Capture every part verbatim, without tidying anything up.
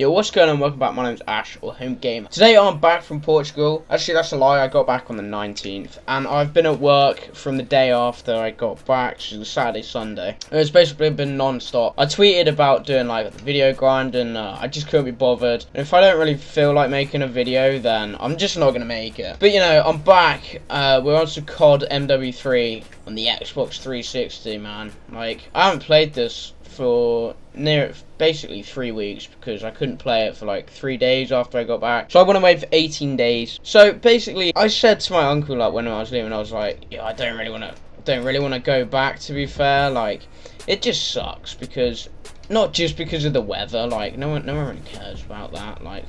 Yo, what's going on? Welcome back. My name's Ash, or Home Gamer. Today I'm back from Portugal. Actually, that's a lie. I got back on the nineteenth, and I've been at work from the day after I got back, which is Saturday, Sunday. It's basically been non-stop. I tweeted about doing like the video grind, and uh, I just couldn't be bothered. And if I don't really feel like making a video, then I'm just not gonna make it. But you know, I'm back. Uh, we're on some C O D M W three on the Xbox three sixty, man. Like, I haven't played this for near basically three weeks because I couldn't play it for like three days after I got back, so I went away for eighteen days. So basically, I said to my uncle, like, when I was leaving, I was like, yeah, I don't really want to, don't really want to go back. To be fair, like, it just sucks because not just because of the weather, like no one, no one really cares about that. Like,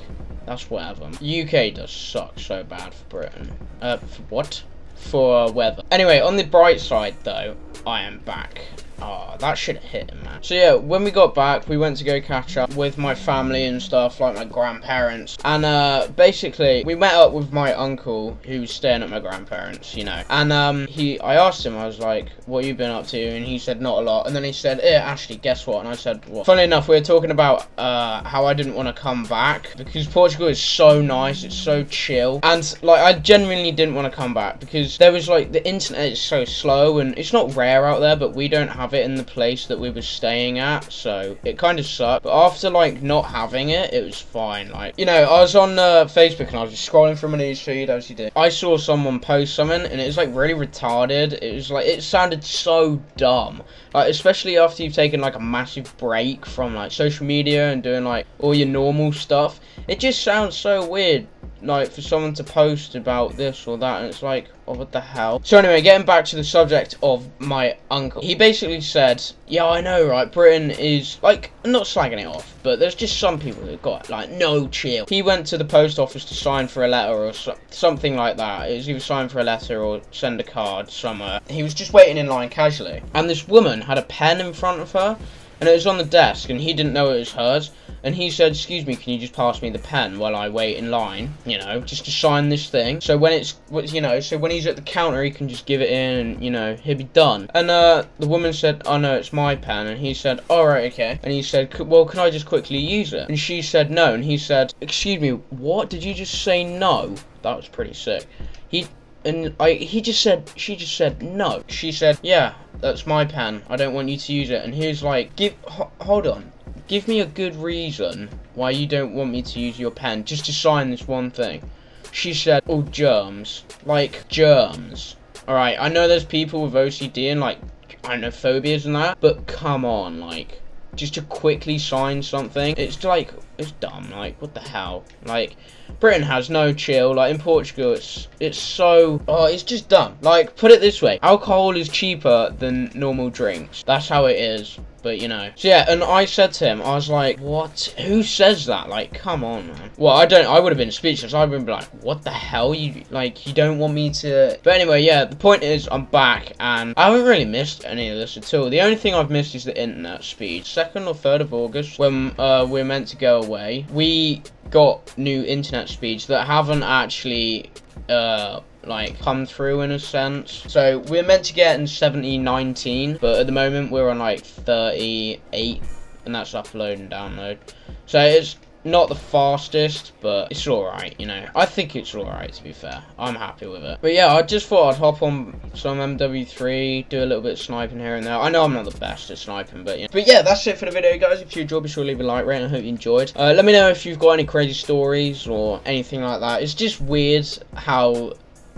that's whatever. U K does suck so bad for Britain. Uh, for what? For weather. Anyway, on the bright side though, I am back. Oh, that should have hit him, man. So yeah, when we got back, we went to go catch up with my family and stuff, like my grandparents. And uh, basically, we met up with my uncle, who's staying at my grandparents, you know. And um, he, I asked him, I was like, what you been up to? And he said, not a lot. And then he said, eh, Ashley, guess what? And I said, what? Funny enough, we were talking about uh, how I didn't want to come back because Portugal is so nice, it's so chill. And like, I genuinely didn't want to come back because there was like, the internet is so slow, and it's not rare out there, but we don't have it in the place that we were staying at, so it kind of sucked. But after like not having it, it was fine. Like, you know, I was on uh, Facebook and I was just scrolling through my newsfeed as you do. I saw someone post something and it was like really retarded. It was like, it sounded so dumb, like especially after you've taken like a massive break from like social media and doing like all your normal stuff. It just sounds so weird, like for someone to post about this or that, and it's like, oh, what the hell. So anyway, getting back to the subject of my uncle, he basically said, yeah, I know, right, Britain is like, I'm not slagging it off, but there's just some people that got like no chill. He went to the post office to sign for a letter or so something like that. It was either sign for a letter or send a card somewhere. He was just waiting in line casually, and this woman had a pen in front of her, and it was on the desk, and he didn't know it was hers. And he said, excuse me, can you just pass me the pen while I wait in line, you know, just to sign this thing. So when it's, you know, so when he's at the counter, he can just give it in, and, you know, he'll be done. And uh, the woman said, oh no, it's my pen. And he said, all right, okay. And he said, well, can I just quickly use it? And she said, no. And he said, excuse me, what? Did you just say no? That was pretty sick. He, and I, he just said, she just said no. She said, yeah, that's my pen. I don't want you to use it. And he was like, give, ho- hold on. Give me a good reason why you don't want me to use your pen just to sign this one thing. She said, oh, germs. Like, germs. Alright, I know there's people with O C D and, like, I don't know, phobias and that, but come on, like, just to quickly sign something. It's like, it's dumb. Like, what the hell? Like, Britain has no chill. Like, in Portugal, it's it's so, oh, it's just dumb. Like, put it this way, alcohol is cheaper than normal drinks. That's how it is. But, you know, so yeah. And I said to him, I was like, what? Who says that? Like, come on, man. Well, I don't, I would have been speechless. I would have been like, what the hell? You, like, you don't want me to. But anyway, yeah, the point is, I'm back, and I haven't really missed any of this at all. The only thing I've missed is the internet speed. second or third of August, when uh, we're meant to go away, we got new internet speeds that haven't actually uh like come through, in a sense. So we're meant to get in seventy nineteen, but at the moment we're on like thirty-eight, and that's upload and download. So it's not the fastest, but it's all right, you know. I think it's all right, to be fair. I'm happy with it. But yeah, I just thought I'd hop on some M W three, do a little bit of sniping here and there. I know I'm not the best at sniping, but yeah. But yeah, that's it for the video, guys. If you enjoyed, be sure to leave a like, rate, and I hope you enjoyed. Uh, let me know if you've got any crazy stories or anything like that. It's just weird how...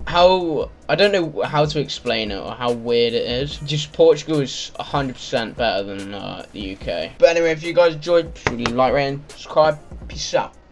how I don't know how to explain it or how weird it is. Just Portugal is one hundred percent better than uh, the U K. But anyway, if you guys enjoyed, please like, rate, and subscribe. Peace out.